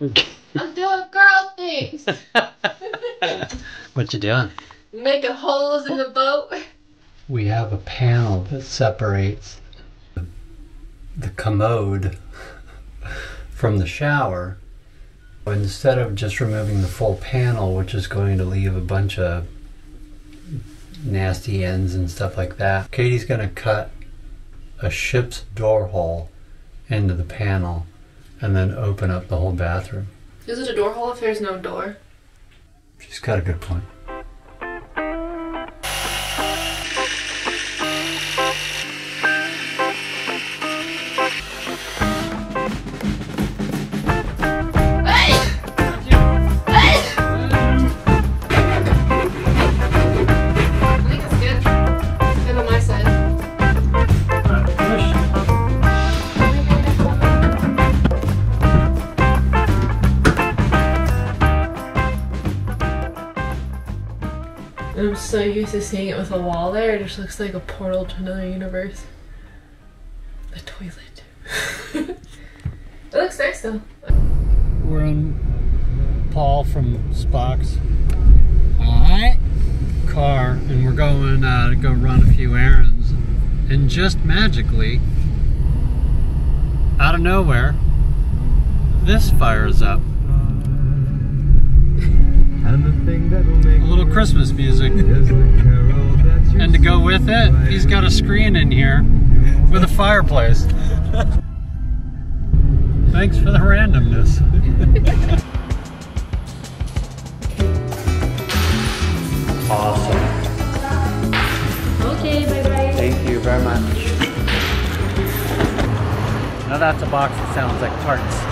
I'm doing girl things. What you doing? Making holes in the boat. We have a panel that separates the commode from the shower. Instead of just removing the full panel, which is going to leave a bunch of nasty ends and stuff like that, Katie's going to cut a ship's door hole into the panel and then open up the whole bathroom. Is it a door hole if there's no door? She's got a good point. I'm so used to seeing it with a wall there, it just looks like a portal to another universe. The toilet. It looks nice though. We're in Paul from Spock's car, and we're going to go run a few errands. And just magically, out of nowhere, this fires up. A little Christmas music, and to go with it, he's got a screen in here with a fireplace. Thanks for the randomness. Awesome. Okay, bye-bye. Thank you very much. Now that's a box that sounds like tarts.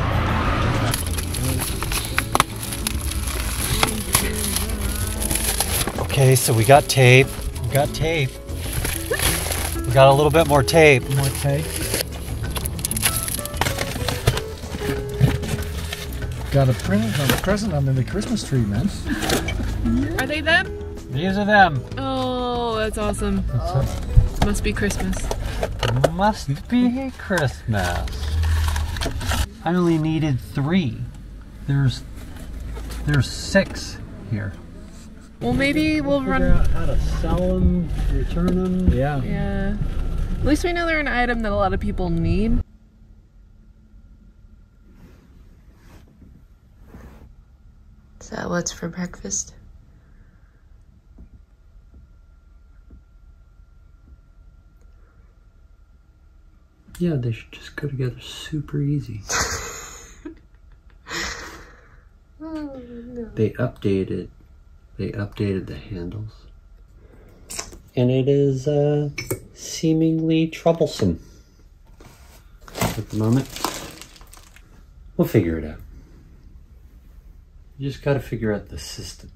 Okay, so we got tape. We got tape. We got a little bit more tape. More tape. Got a print on the present under the Christmas tree, man. Are they them? These are them. Oh, that's awesome. Oh. Must be Christmas. Must be Christmas. I only needed 3. There's 6 here. Well, maybe we'll run out how to sell them, return them. Yeah. Yeah. At least we know they're an item that a lot of people need. Is that what's for breakfast? Yeah, they should just go together super easy. Oh, no. They updated the handles. And it is seemingly troublesome at the moment. We'll figure it out. You just gotta figure out the system.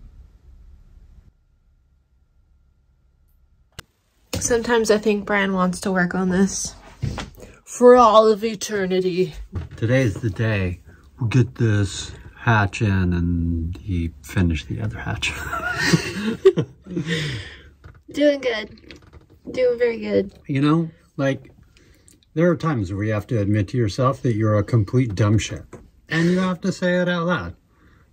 Sometimes I think Brian wants to work on this for all of eternity. Today's the day we'll get this hatch in and he finished the other hatch. Doing good. Doing very good. You know, like, there are times where you have to admit to yourself that you're a complete dumb shit. And you have to say it out loud.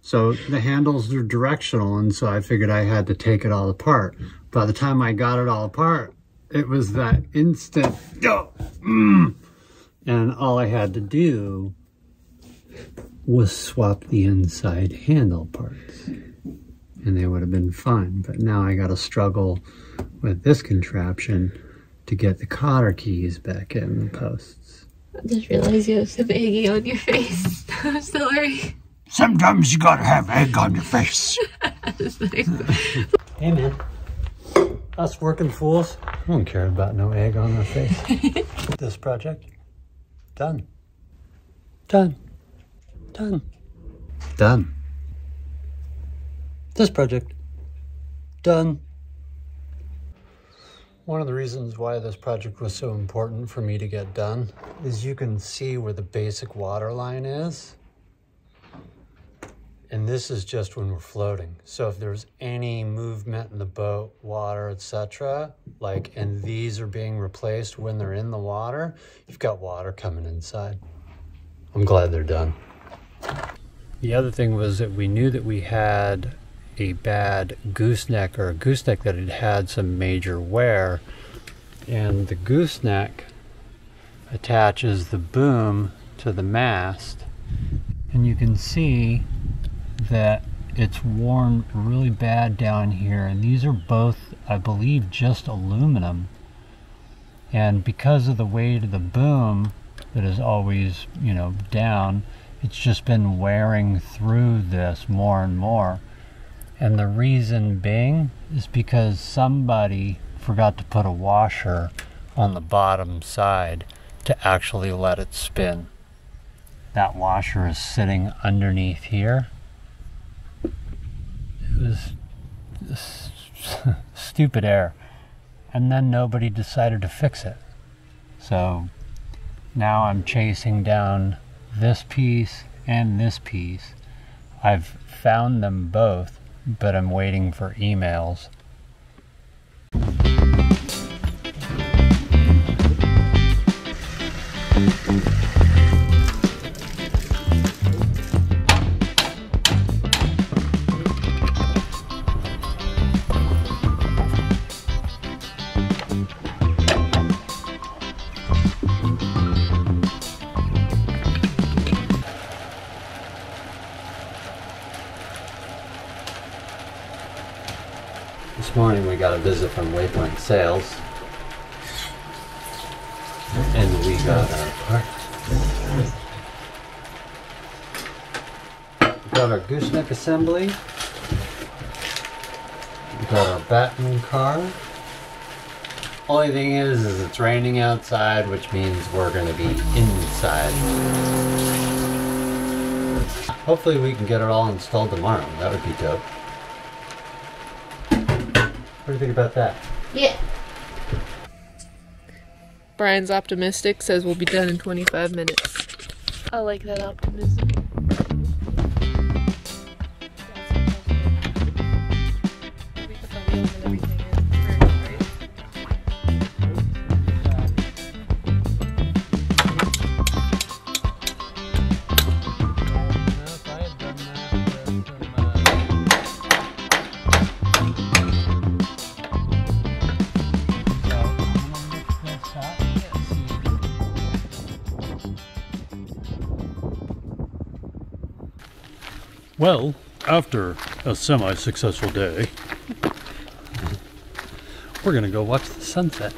So the handles are directional, and so I figured I had to take it all apart. By the time I got it all apart, it was that instant, oh, and all I had to do was swap the inside handle parts, and they would have been fine. But now I gotta struggle with this contraption to get the cotter keys back in the posts. I just realized you have some eggy on your face. I'm sorry. Sometimes you gotta have egg on your face. Hey man, us working fools, I don't care about no egg on our face. This project, done. Done. Done. Done. This project. Done. One of the reasons why this project was so important for me to get done is you can see where the basic water line is. And this is just when we're floating. So if there's any movement in the boat, water, etc., like, and these are being replaced when they're in the water, you've got water coming inside. I'm glad they're done. The other thing was that we knew that we had a bad gooseneck, or a gooseneck that had had some major wear, and the gooseneck attaches the boom to the mast, and you can see that it's worn really bad down here, and these are both, I believe, just aluminum. And because of the weight of the boom that is always, you know, down, it's just been wearing through this more and more. And the reason being is because somebody forgot to put a washer on the bottom side to actually let it spin. That washer is sitting underneath here. It was stupid error. And then nobody decided to fix it. So now I'm chasing down this piece and this piece. I've found them both, but I'm waiting for emails. This morning we got a visit from Way Point Sales, and we got our part. We got our gooseneck assembly. We got our batten car. Only thing is it's raining outside, which means we're going to be inside. Hopefully we can get it all installed tomorrow. That would be dope. What do you think about that? Yeah. Brian's optimistic, says we'll be done in 25 minutes. I like that optimism. We put the wheels and everything . Well, after a semi-successful day, we're gonna go watch the sunset.